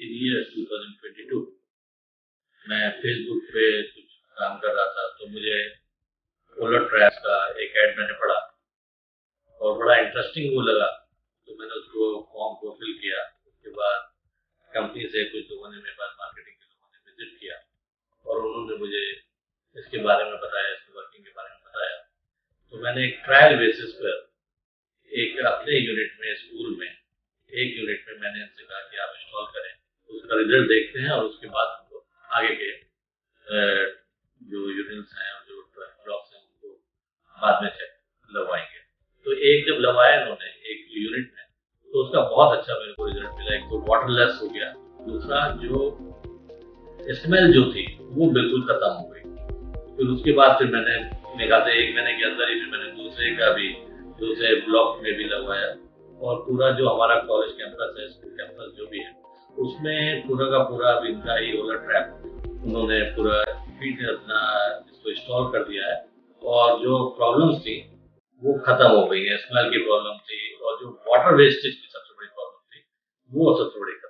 in year 2022. मैं Facebook पे कुछ काम कर रहा था तो मुझे OlerTrap का एक ऐड मैंने पढ़ा और बड़ा इंटरेस्टिंग वो लगा तो मैंने उसको फॉर्म को फिल किया। उसके बाद कंपनी से कुछ लोगों ने मेरे पास मार्केटिंग के लोगों ने विजिट किया और उन्होंने मुझे इसके बारे में बताया, इसकी वर्किंग के बारे में बताया। तो मैंने एक ट्रायल बेसिस पर एक अपने यूनिट में स्कूल में एक यूनिट में मैंने इनसे कहा कि आप इंस्टॉल करें, उसका रिजल्ट देखते हैं और उसके बाद हमको आगे के जो यूनिट्स हैं और जो ब्लॉक्स हैं उनको बाद में चेक लगवाएंगे। तो एक जब लगवाया इन्होंने एक यूनिट में तो उसका बहुत अच्छा मेरे को रिजल्ट मिला। एक तो वाटरलेस हो गया, दूसरा जो स्मेल जो थी वो बिल्कुल खत्म हो गई। फिर उसके बाद फिर मैंने निकालते एक महीने के अंदर ही फिर मैंने दूसरे का भी दूसरे ब्लॉक में भी लगवाया और पूरा जो हमारा कॉलेज कैंपस है स्कूल कैंपस जो भी है उसमें पूरा का पूरा इनका ही OlerTrap उन्होंने पूरा फीड अपना इसको इंस्टॉल कर दिया है और जो प्रॉब्लम्स थी वो खत्म हो गई है। स्मेल की प्रॉब्लम थी और जो वाटर वेस्टेज की सबसे बड़ी प्रॉब्लम थी वो सबसे बड़ी